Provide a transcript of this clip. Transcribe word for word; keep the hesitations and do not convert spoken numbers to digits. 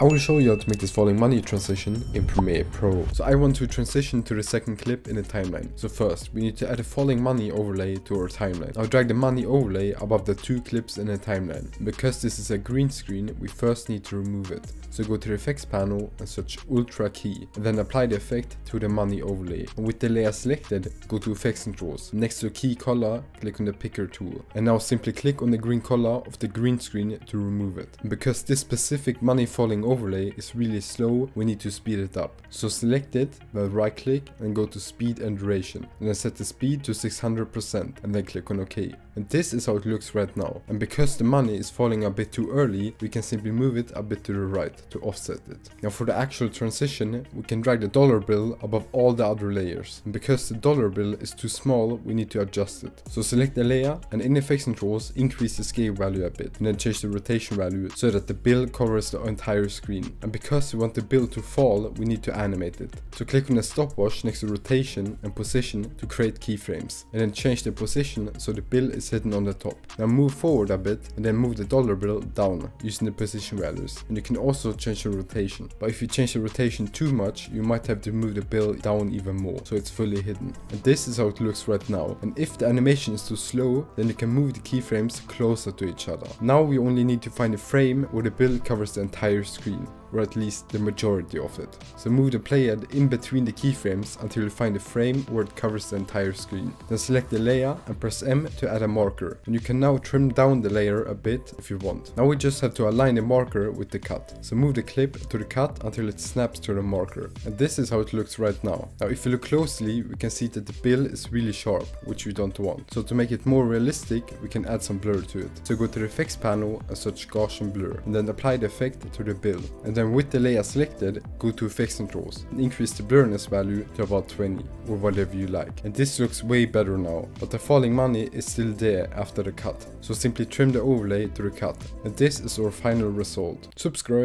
I will show you how to make this falling money transition in Premiere Pro. So I want to transition to the second clip in the timeline. So first, we need to add a falling money overlay to our timeline. Now drag the money overlay above the two clips in the timeline. Because this is a green screen, we first need to remove it. So go to the effects panel and search Ultra Key. And then apply the effect to the money overlay. And with the layer selected, go to effects controls. Next to key color, click on the picker tool. And now simply click on the green color of the green screen to remove it. And because this specific money falling overlay is really slow, we need to speed it up. So select it, then right click and go to speed and duration, and then set the speed to six hundred percent and then click on OK. And this is how it looks right now. And because the money is falling a bit too early, we can simply move it a bit to the right to offset it. Now for the actual transition, we can drag the dollar bill above all the other layers. And because the dollar bill is too small, we need to adjust it. So select the layer and in effects controls, increase the scale value a bit and then change the rotation value so that the bill covers the entire screen. And because we want the bill to fall, we need to animate it. So click on the stopwatch next to rotation and position to create keyframes, and then change the position so the bill is hidden on the top. Now move forward a bit and then move the dollar bill down using the position values. And you can also change the rotation, but if you change the rotation too much, you might have to move the bill down even more so it's fully hidden. And this is how it looks right now. And if the animation is too slow, then you can move the keyframes closer to each other. Now we only need to find a frame where the bill covers the entire screen Screen, or at least the majority of it. So move the playhead in between the keyframes until you find a frame where it covers the entire screen. Then select the layer and press M to add a marker. And you can now trim down the layer a bit if you want. Now we just have to align the marker with the cut. So move the clip to the cut until it snaps to the marker. And this is how it looks right now. Now if you look closely, we can see that the bill is really sharp, which we don't want. So to make it more realistic, we can add some blur to it. So go to the effects panel and search Gaussian blur. And then apply the effect to the bill. And then with the layer selected, go to effects controls and increase the blurriness value to about twenty or whatever you like. And this looks way better now, but the falling money is still there after the cut. So simply trim the overlay to the cut. And this is our final result. Subscribe.